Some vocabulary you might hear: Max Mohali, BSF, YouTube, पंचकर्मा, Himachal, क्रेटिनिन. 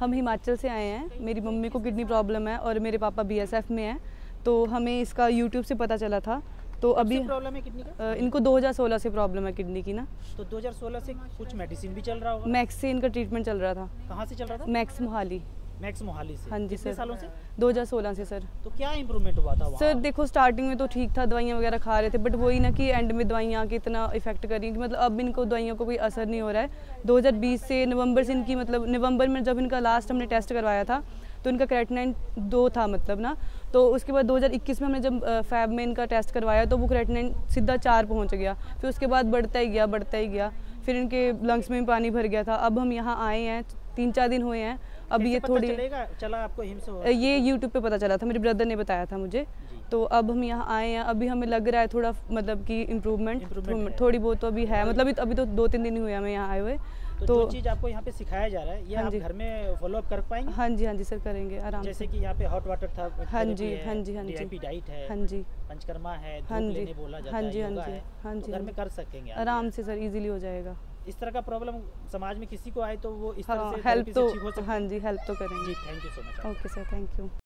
हम हिमाचल से आए हैं। मेरी मम्मी को किडनी प्रॉब्लम है और मेरे पापा BSF में हैं, तो हमें इसका YouTube से पता चला था। तो अभी प्रॉब्लम है किडनी का? इनको 2016 से प्रॉब्लम है किडनी की ना। तो 2016 से कुछ मेडिसिन भी चल रहा होगा? मैक्स से इनका ट्रीटमेंट चल रहा था। कहाँ से चल रहा था? मैक्स मोहाली। मैक्स मोहाली से? हाँ जी सर। सालों से? 2016 से सर। तो क्या इम्प्रूवमेंट हुआ था? सर देखो, स्टार्टिंग में तो ठीक था, दवाइयाँ वगैरह खा रहे थे, बट वही ना कि एंड में दवाइयाँ आके इतना इफेक्ट कर रही, मतलब अब इनको दवाइयों को कोई असर नहीं हो रहा है। 2020 से नवंबर से इनकी, मतलब नवंबर में जब इनका लास्ट हमने टेस्ट करवाया था तो इनका क्रेटिनिन 2 था मतलब ना, तो उसके बाद 2021 में हमने जब फैब में इनका टेस्ट करवाया तो वो क्रेटिनिन सीधा 4 पहुँच गया, फिर उसके बाद बढ़ता ही गया, फिर इनके लंग्स में पानी भर गया था। अब हम यहाँ आए हैं, 3-4 दिन हुए हैं। अब ये थोड़ी चला आपको ये YouTube पे पता चला था, मेरे ब्रदर ने बताया था मुझे, तो अब हम यहाँ आए हैं। अभी हमें लग रहा है थोड़ा, मतलब कि इम्प्रूवमेंट थोड़ी बहुत तो अभी है, मतलब अभी तो 2-3 दिन हुए हमें यहाँ आए हुए। तो चीज आपको यहाँ पे सिखाया जा रहा है, ये आप घर में फॉलो अप कर पाएंगे? हाँ जी सर, करेंगे आराम। जैसे कि यहाँ पे हॉट वाटर था, हाँ जी डाइट है, पंचकर्मा है, घर में कर सकेंगे आराम से सर, इजीली हो जाएगा। इस तरह का प्रॉब्लम समाज में किसी को आए तो वो इस तरह से हेल्प तो करेंगे। Thank you so much. Okay sir, thank you.